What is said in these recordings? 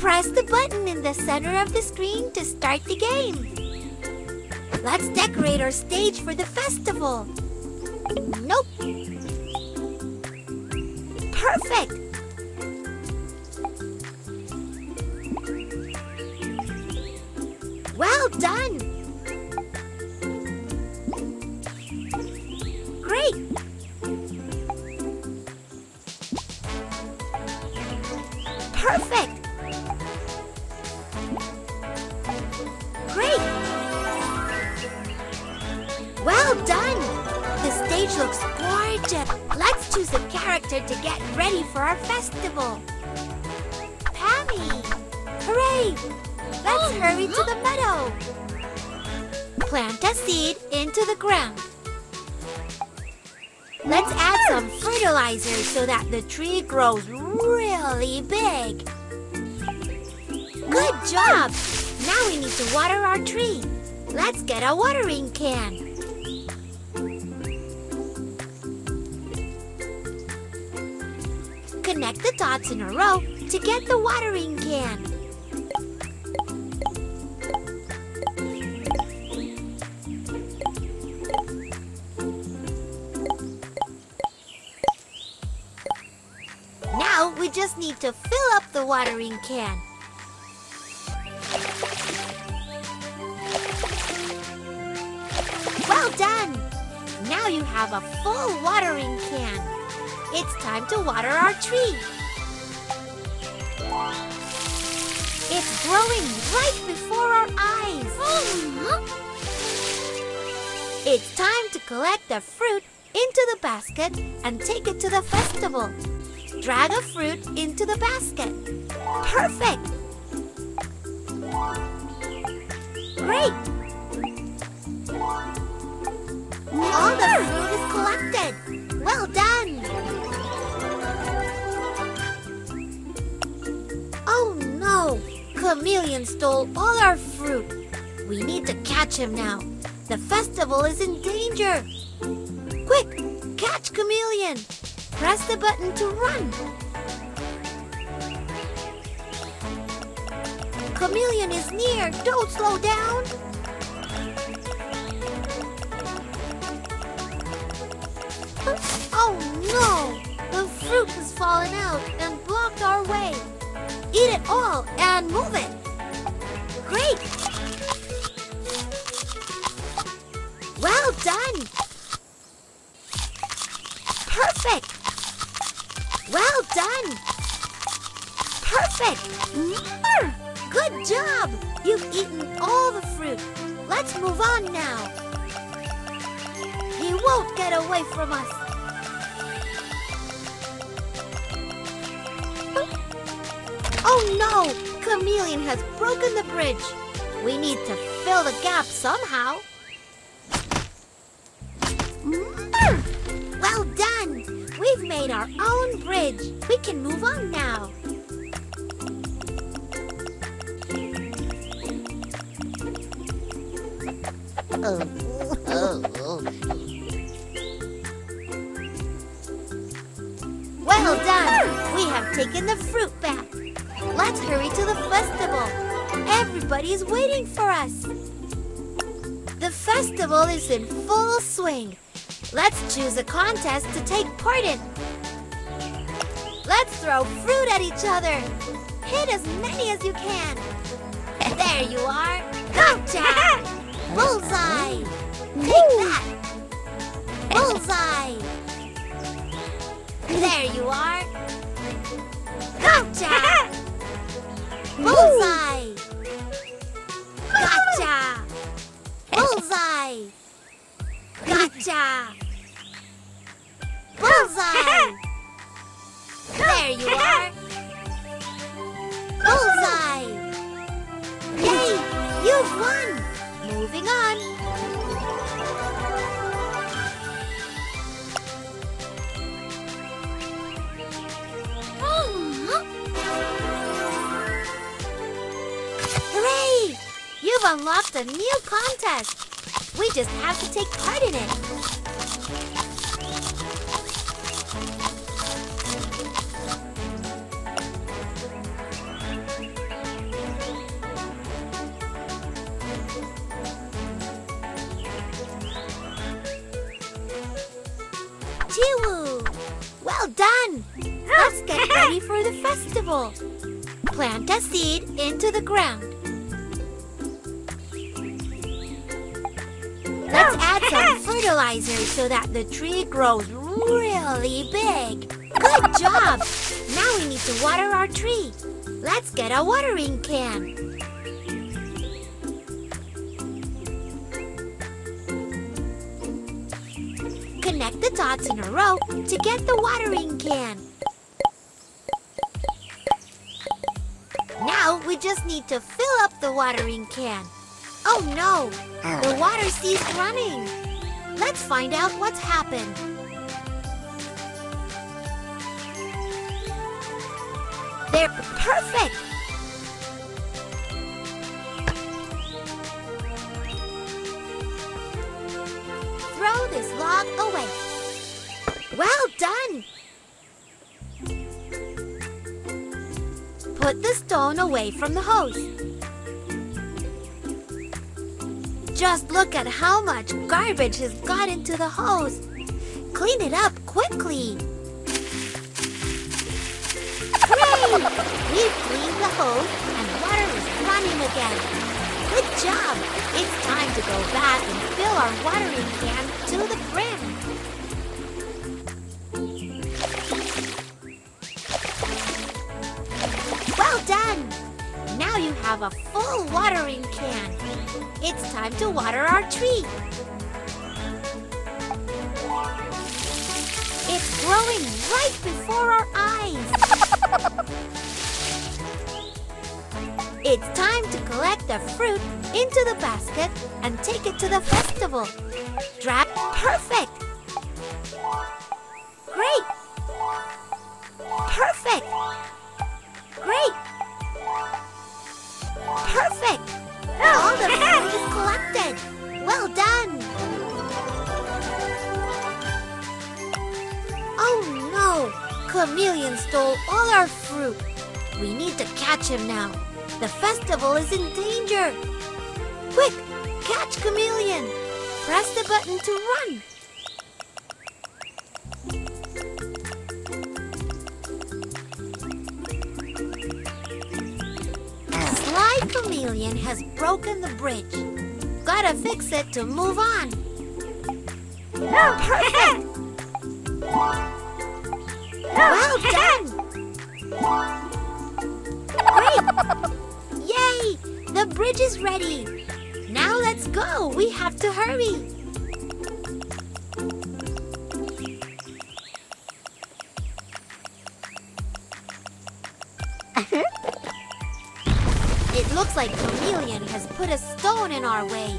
Press the button in the center of the screen to start the game. Let's decorate our stage for the festival. Nope. Perfect. Well done. Great. Perfect! Great! Well done! The stage looks gorgeous! Let's choose a character to get ready for our festival! Pammee! Hooray! Let's hurry to the meadow! Plant a seed into the ground. Let's add some fertilizer so that the tree grows really big. Good job! Now we need to water our tree. Let's get a watering can. Connect the dots in a row to get the watering can. We just need to fill up the watering can. Well done! Now you have a full watering can. It's time to water our tree. It's growing right before our eyes. It's time to collect the fruit into the basket and take it to the festival. Drag a fruit into the basket. Perfect! Great! All the fruit is collected. Well done! Oh no! Chameleon stole all our fruit. We need to catch him now. The festival is in danger. Quick! Catch Chameleon! Press the button to run. Chameleon is near. Don't slow down. Oh no! The fruit has fallen out and blocked our way. Eat it all and move it. Great! Well done! Perfect! Well done! Perfect! Good job! You've eaten all the fruit. Let's move on now. He won't get away from us. Oh no! Chameleon has broken the bridge. We need to fill the gap somehow. Well done! We've made our own bridge. We can move on now. Well done! We have taken the fruit back. Let's hurry to the festival. Everybody's waiting for us. The festival is in full swing. Let's choose a contest to take part in. Let's throw fruit at each other. Hit as many as you can. There you are. Gotcha! Bullseye! Take that! Bullseye! There you are. Gotcha! Bullseye! Gotcha! Bullseye! Gotcha! Bullseye! There you are! Bullseye! Yay! You've won! Moving on! Hooray! You've unlocked a new contest! We just have to take part in it. for the festival. Plant a seed into the ground. Let's add some fertilizer so that the tree grows really big. Good job! Now we need to water our tree. Let's get a watering can. Connect the dots in a row to get the watering can. Now we just need to fill up the watering can. Oh no! The water ceased running. Let's find out what's happened. They're perfect! Throw this log away. Well done! Put the stone away from the hose. Just look at how much garbage has got into the hose. Clean it up quickly. Great! We've cleaned the hose and water is running again. Good job! It's time to go back and fill our watering can to the brim. Well done! Now you have a full watering can. It's time to water our tree. It's growing right before our eyes. It's time to collect the fruit into the basket and take it to the festival. Drop perfect. Great. Perfect. Great. Perfect. All the fruit is collected. Well done. Oh no. Chameleon stole all our fruit. We need to catch him now. The festival is in danger. Quick, catch Chameleon. Press the button to run. Sly Chameleon has broken the bridge. Gotta fix it to move on. Perfect! Well done! Great! Yay! The bridge is ready. Now let's go. We have to hurry. It looks like Chameleon has put a stone in our way.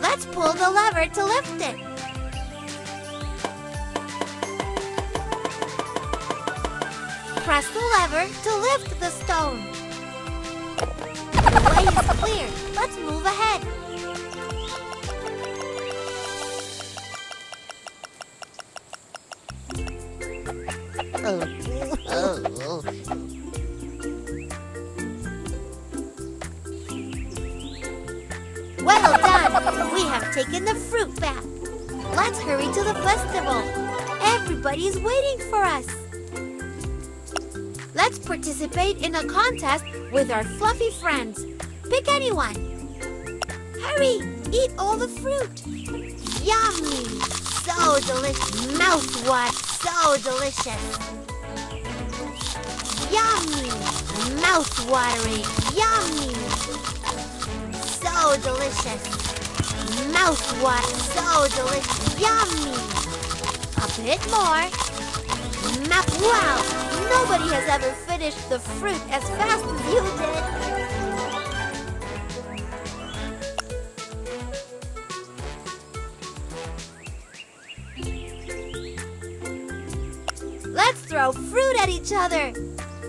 Let's pull the lever to lift it. Press the lever to lift the stone. The way is clear. Let's move ahead. Well done! We have taken the fruit back. Let's hurry to the festival. Everybody is waiting for us. Let's participate in a contest with our fluffy friends. Pick anyone. Hurry! Eat all the fruit. Yummy! So delicious. Mouthwash. So delicious. Yummy! Mouthwatering. Yummy! So delicious. Mouthwash. So delicious. Yummy. A bit more. Wow. Nobody has ever finished the fruit as fast as you did. Let's throw fruit at each other.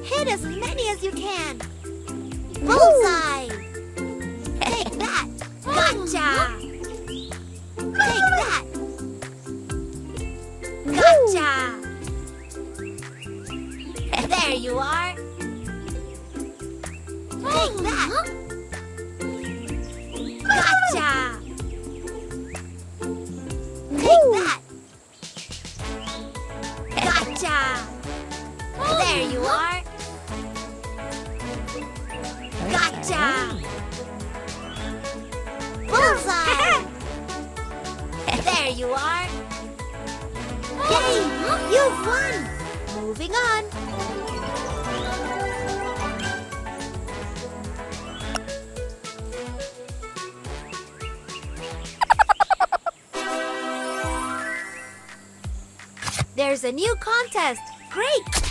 Hit as many as you can. Bullseye. Take that! Gotcha! Take that! Gotcha! There you are! Take that! Gotcha! Take that! Gotcha! There you are! job! Bullseye! There you are! Yay! You've won! Moving on! There's a new contest! Great!